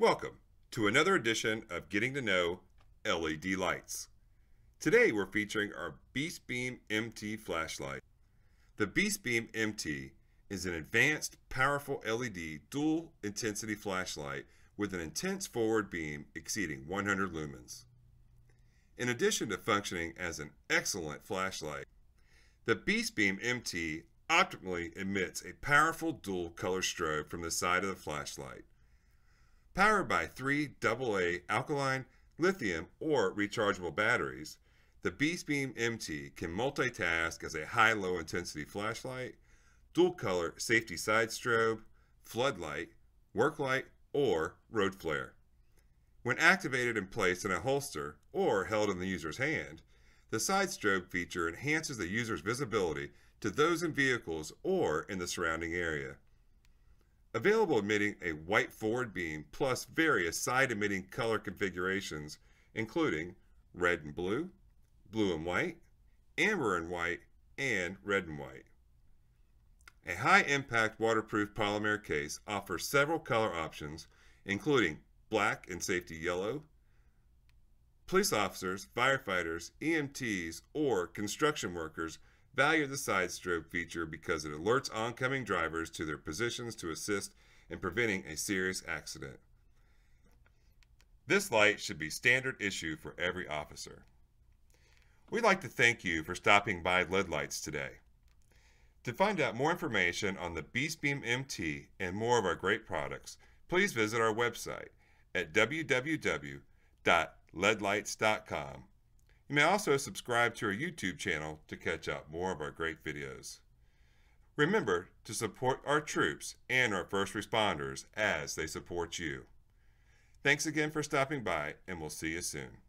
Welcome to another edition of Getting to Know LED Lights. Today we're featuring our BeastBeam MT flashlight. The BeastBeam MT is an advanced, powerful LED dual intensity flashlight with an intense forward beam exceeding 100 lumens. In addition to functioning as an excellent flashlight, the BeastBeam MT optimally emits a powerful dual color strobe from the side of the flashlight. Powered by 3 AA alkaline, lithium, or rechargeable batteries, the BeastBeam MT can multitask as a high-low intensity flashlight, dual-color safety side strobe, floodlight, work light, or road flare. When activated and placed in a holster or held in the user's hand, the side strobe feature enhances the user's visibility to those in vehicles or in the surrounding area. Available emitting a white forward beam plus various side emitting color configurations including red and blue, blue and white, amber and white, and red and white. A high impact waterproof polymer case offers several color options including black and safety yellow. Police officers, firefighters, EMTs, or construction workers value the side strobe feature because it alerts oncoming drivers to their positions to assist in preventing a serious accident. This light should be standard issue for every officer. We'd like to thank you for stopping by LEDLights today. To find out more information on the BeastBeam MT and more of our great products, please visit our website at www.ledlights.com. You may also subscribe to our YouTube channel to catch up more of our great videos. Remember to support our troops and our first responders as they support you. Thanks again for stopping by, and we'll see you soon.